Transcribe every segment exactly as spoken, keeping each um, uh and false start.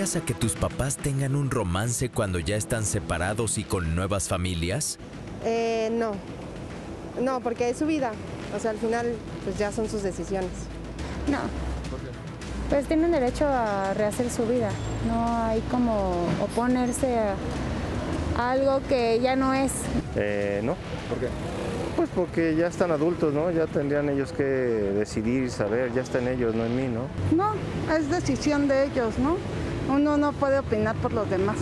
¿Apostarías a que tus papás tengan un romance cuando ya están separados y con nuevas familias? Eh, no. No, porque es su vida. O sea, al final, pues ya son sus decisiones. No. ¿Por qué? Pues tienen derecho a rehacer su vida. No hay como oponerse a algo que ya no es. Eh, no. ¿Por qué? Pues porque ya están adultos, ¿no? Ya tendrían ellos que decidir, saber, ya está en ellos, no en mí, ¿no? No, es decisión de ellos, ¿no? Uno no puede opinar por los demás.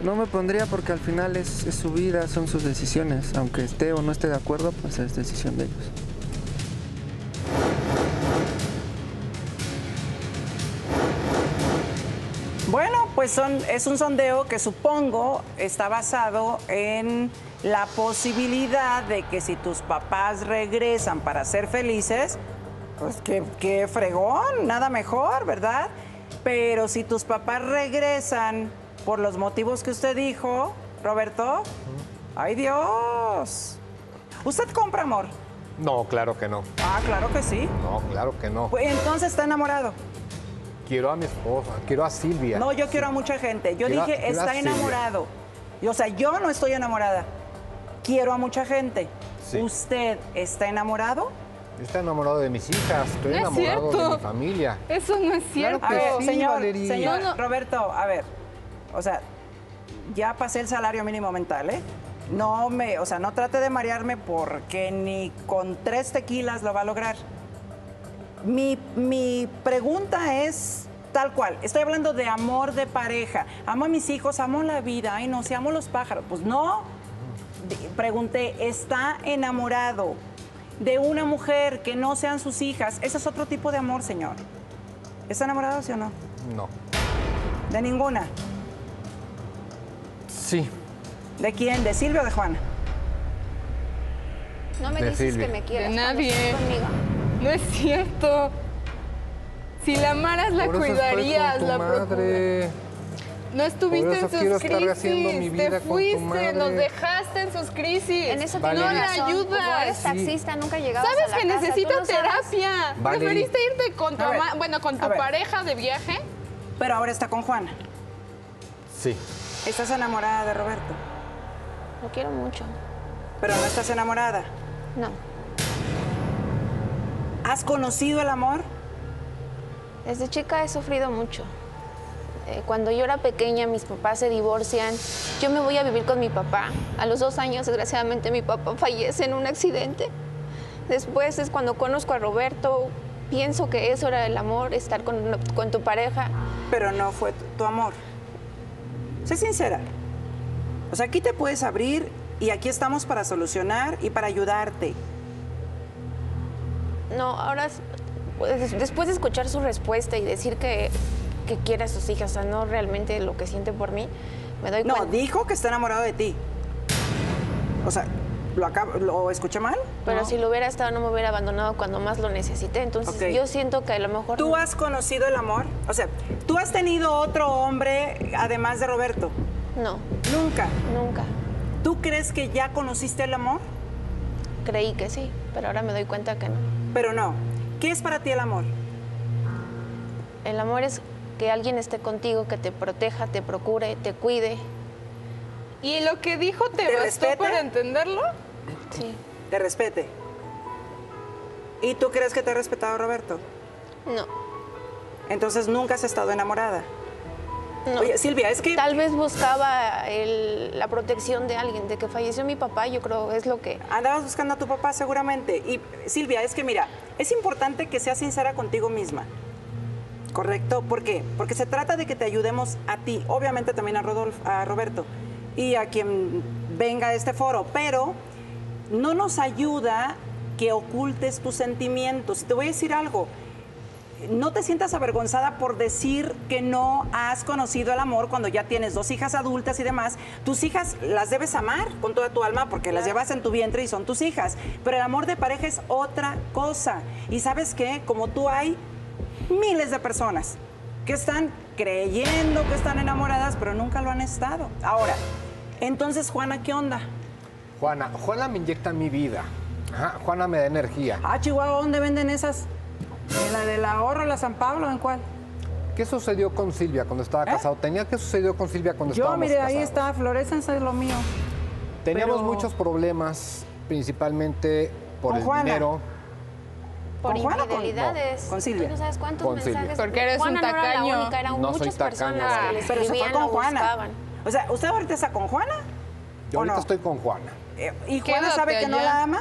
No me pondría porque al final es, es su vida, son sus decisiones. Aunque esté o no esté de acuerdo, pues es decisión de ellos. Bueno, pues son, es un sondeo que supongo está basado en la posibilidad de que si tus papás regresan para ser felices, pues qué, qué fregón, nada mejor, ¿verdad? Pero si tus papás regresan por los motivos que usted dijo, Roberto, ¡ay, Dios! ¿Usted compra amor? No, claro que no. Ah, claro que sí. No, claro que no. Pues entonces está enamorado. Quiero a mi esposa, quiero a Silvia. No, yo quiero a mucha gente. Yo quiero dije, a, está enamorado. Y, o sea, yo no estoy enamorada. Quiero a mucha gente. Sí. ¿Usted está enamorado? Yo estoy enamorado de mis hijas, estoy no enamorado es de mi familia. Eso no es cierto. Claro que a ver, sí, señor, Valeria. señor no, no. Roberto, a ver, o sea, ya pasé el salario mínimo mental, ¿eh? No me, o sea, no trate de marearme porque ni con tres tequilas lo va a lograr. Mi, mi pregunta es tal cual. Estoy hablando de amor de pareja. Amo a mis hijos, amo la vida. Ay, no, si amo los pájaros. Pues no. Pregunté, ¿está enamorado de una mujer que no sean sus hijas? Ese es otro tipo de amor, señor. ¿Está enamorado, sí o no? No. ¿De ninguna? Sí. ¿De quién? ¿De Silvia o de Juana? No me de dices Silvia. Que me quieres. De nadie. No es cierto. Si la amaras, la cuidarías, la procuras. No estuviste en sus crisis, te fuiste, nos dejaste en sus crisis. En eso tienes razón. No la ayudas. Como eres taxista, nunca llegabas a la casa. Sabes que necesitas terapia. Preferiste irte con tu, bueno, con tu pareja de viaje. Pero ahora está con Juana. Sí. ¿Estás enamorada de Roberto? Lo quiero mucho. ¿Pero no estás enamorada? No. ¿Has conocido el amor? Desde chica he sufrido mucho. Eh, cuando yo era pequeña, mis papás se divorcian. Yo me voy a vivir con mi papá. A los dos años, desgraciadamente, mi papá fallece en un accidente. Después es cuando conozco a Roberto. Pienso que eso era el amor, estar con, con tu pareja. Pero no fue tu, tu amor. Sé sincera. O sea, aquí te puedes abrir y aquí estamos para solucionar y para ayudarte. No, ahora... Después de escuchar su respuesta y decir que, que quiere a sus hijas, o sea, no realmente lo que siente por mí, me doy cuenta. No, dijo que está enamorado de ti. O sea, ¿lo, acabo, lo escuché mal? Pero no. Si lo hubiera estado, no me hubiera abandonado cuando más lo necesité. Entonces, okay. Yo siento que a lo mejor... ¿Tú no... has conocido el amor? O sea, ¿tú has tenido otro hombre además de Roberto? No. ¿Nunca? Nunca. ¿Tú crees que ya conociste el amor? Creí que sí, pero ahora me doy cuenta que no. Pero no. ¿Qué es para ti el amor? El amor es que alguien esté contigo, que te proteja, te procure, te cuide. ¿Y lo que dijo te, ¿Te bastó respete? Para entenderlo? Sí. Te respete. ¿Y tú crees que te ha respetado, Roberto? No. Entonces, ¿nunca has estado enamorada? No. Oye, Silvia, es que... Tal vez buscaba el, la protección de alguien, de que falleció mi papá, yo creo, es lo que... Andabas buscando a tu papá seguramente. Y, Silvia, es que mira, es importante que seas sincera contigo misma, ¿correcto? ¿Por qué? Porque se trata de que te ayudemos a ti, obviamente también a, Rodolfo, a Roberto y a quien venga a este foro, pero no nos ayuda que ocultes tus sentimientos. Te voy a decir algo. No te sientas avergonzada por decir que no has conocido el amor cuando ya tienes dos hijas adultas y demás. Tus hijas las debes amar con toda tu alma porque las llevas en tu vientre y son tus hijas. Pero el amor de pareja es otra cosa. Y ¿sabes qué? Como tú hay miles de personas que están creyendo que están enamoradas, pero nunca lo han estado. Ahora, entonces, Juana, ¿qué onda? Juana, Juana me inyecta mi vida. Ajá, Juana me da energía. Ah, Chihuahua, ¿dónde venden esas? ¿En la del ahorro, la San Pablo, en cuál? ¿Qué sucedió con Silvia cuando estaba casado? ¿Eh? ¿Tenía qué sucedió con Silvia cuando estaba casado? Yo, mire, ahí está, Florencia es lo mío. Teníamos pero... muchos problemas, principalmente por el Juana? dinero. Por infidelidades. Con, no, con Silvia. Tú no sabes cuántos con mensajes. Silvia. Porque eres Juana un tacaño. No era la única, eran no muchas personas que les pero escribían, con Juana. Buscaban. O sea, ¿usted ahorita está con Juana? Yo ahorita no? estoy con Juana. ¿Y Juana sabe que allá? no la ama?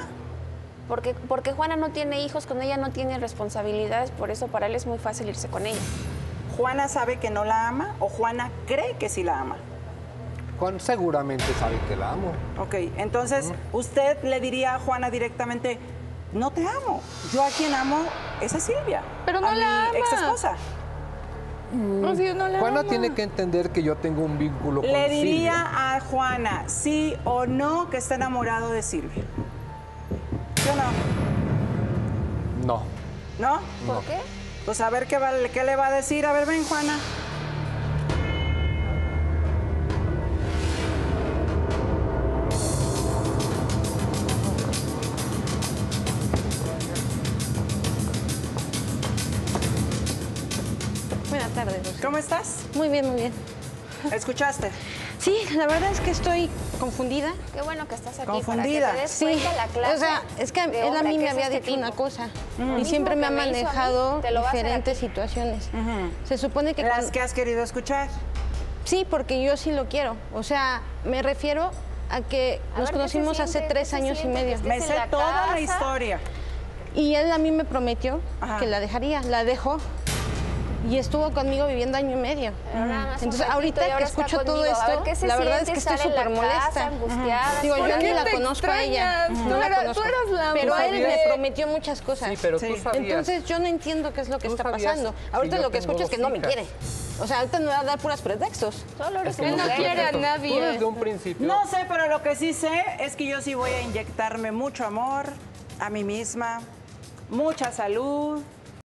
Porque, porque Juana no tiene hijos, con ella no tiene responsabilidades, por eso para él es muy fácil irse con ella. ¿Juana sabe que no la ama o Juana cree que sí la ama? Juan seguramente sabe que la amo. Ok, entonces, mm. usted le diría a Juana directamente, no te amo, yo a quien amo es a Silvia. Pero no a la ama. ex esposa. Mm. No, si yo no la Juana ama. tiene que entender que yo tengo un vínculo con Silvia. Le diría Silvia. a Juana, sí o no, que está enamorado de Silvia. ¿Sí o no? No. ¿No? ¿Por no. qué? Pues a ver qué, va, qué le va a decir. A ver, ven, Juana. Buenas tardes. ¿Cómo estás? Muy bien, muy bien. ¿Escuchaste? Sí, la verdad es que estoy confundida. Qué bueno que estás aquí. Confundida. Para que te des cuenta sí. la clase. O sea, es que él a mí me había dicho una cosa mm. y siempre me ha manejado diferentes situaciones. Uh-huh. Se supone que las con... que has querido escuchar. Sí, porque yo sí lo quiero. O sea, me refiero a que a nos conocimos se siente, hace tres años y medio. Me sé la toda casa. la historia. Y él a mí me prometió Ajá. que la dejaría, la dejó. Y estuvo conmigo viviendo año y medio. Entonces, ahorita que escucho todo esto, la verdad es que estoy súper molesta. Digo, yo ni la conozco a ella. No la conozco. Pero él me prometió muchas cosas. Sí, pero tú sabías. Entonces, yo no entiendo qué es lo que está pasando. Ahorita lo que escucho es que no me quiere. O sea, ahorita me va a dar puras pretextos. Solo eres él no quiere a nadie. Desde un principio. No sé, pero lo que sí sé es que yo sí voy a inyectarme mucho amor a mí misma, mucha salud.